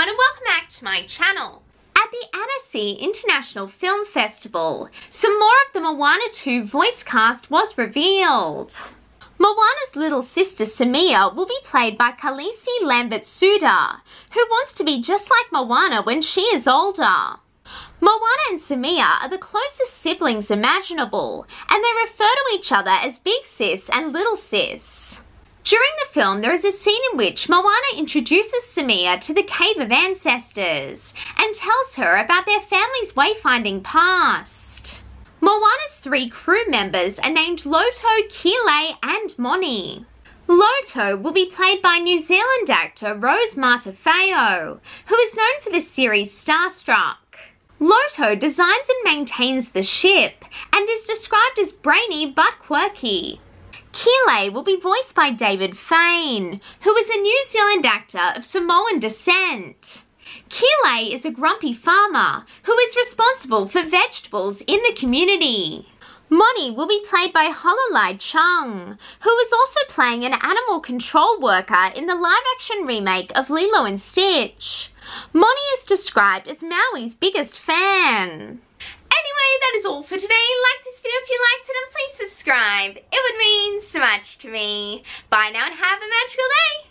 everyone and welcome back to my channel. At the Annecy International Film Festival, some more of the Moana 2 voice cast was revealed. Moana's little sister Simea will be played by Khaleesi Lambert-Tsuda, who wants to be just like Moana when she is older. Moana and Simea are the closest siblings imaginable, and they refer to each other as Big Sis and Little Sis. During the film, there is a scene in which Moana introduces Simea to the Cave of Ancestors and tells her about their family's wayfinding past. Moana's three crew members are named Loto, Kele and Moni. Loto will be played by New Zealand actor Rose Matafeo, who is known for the series Starstruck. Loto designs and maintains the ship and is described as brainy but quirky. Kele will be voiced by David Fane, who is a New Zealand actor of Samoan descent. Kele is a grumpy farmer who is responsible for vegetables in the community. Moni will be played by Hualālai Chung, who is also playing an animal control worker in the live-action remake of Lilo and Stitch. Moni is described as Maui's biggest fan. Anyway, that is all for today. Like this video if you liked it and please subscribe. It would mean so much to me. Bye now and have a magical day.